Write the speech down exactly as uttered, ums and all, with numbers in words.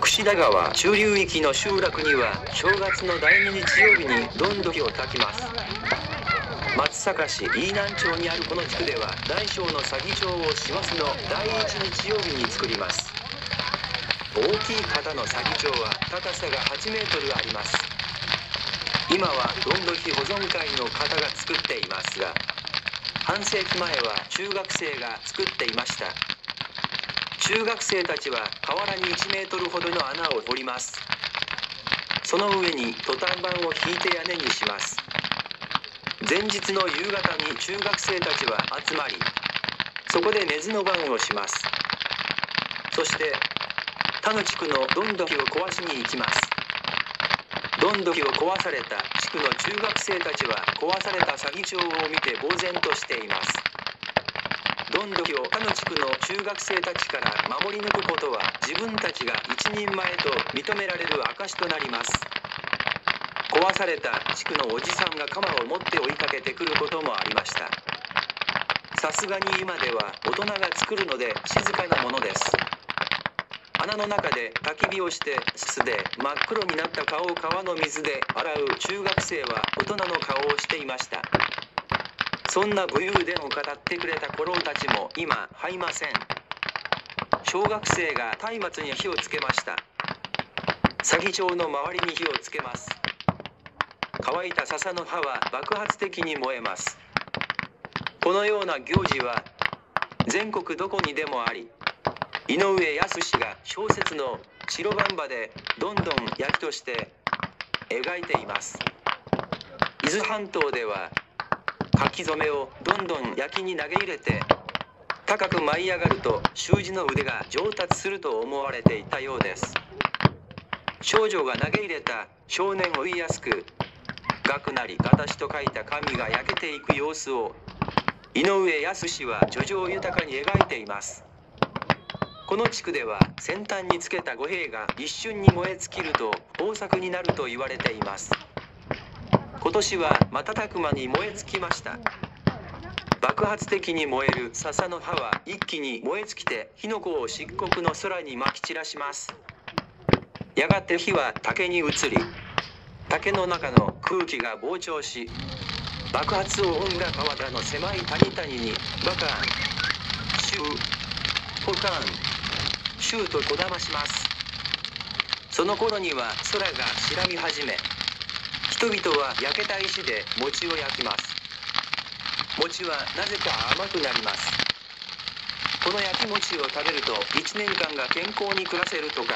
櫛田川中流域の集落には正月のだいににちようびにどんどきを炊きます。松阪市飯南町にあるこの地区では大小の左義長を師走のだいいちにちようびに作ります。大きい型の左義長は高さがはちメートルあります。今はどんどき保存会の方が作っていますが、半世紀前は中学生が作っていました。中学生たちは河原にいちメートルほどの穴を掘ります。その上にトタン板を引いて屋根にします。前日の夕方に中学生たちは集まり、そこで根津の番をします。そして他の地区のどんどきを壊しに行きます。どんどきを壊された地区の中学生たちは壊された左義長を見て呆然としています。どんどきを他の地区の中学生たちから守り抜くことは自分たちが一人前と認められる証となります。壊された地区のおじさんが鎌を持って追いかけてくることもありました。さすがに今では大人が作るので静かなものです。穴の中で焚き火をしてすすで真っ黒になった顔を川の水で洗う中学生は大人の顔をしていました。そんな武勇伝を語ってくれた古老たちも今はいません。小学生が松明に火をつけました。左義長の周りに火をつけます。乾いた笹の葉は爆発的に燃えます。このような行事は全国どこにでもあり、井上靖が小説の「白番場」でどんどん焼きとして描いています。伊豆半島では書き初めをどんどん焼きに投げ入れて高く舞い上がると習字の腕が上達すると思われていたようです。少女が投げ入れた少年を言いやすく、額なり形と書いた紙が焼けていく様子を井上靖は叙情豊かに描いています。この地区では先端につけた五兵が一瞬に燃え尽きると豊作になると言われています。今年は瞬く間に燃え尽きました。爆発的に燃える笹の葉は一気に燃え尽きて火の粉を漆黒の空にまき散らします。やがて火は竹に移り、竹の中の空気が膨張し、爆発を生んだ川田の狭い谷々にバカンシューポカンシューとこだまします。その頃には空が白み始め、人々は焼けた石で餅を焼きます。餅はなぜか甘くなります。この焼き餅を食べるといちねんかんが健康に暮らせるとか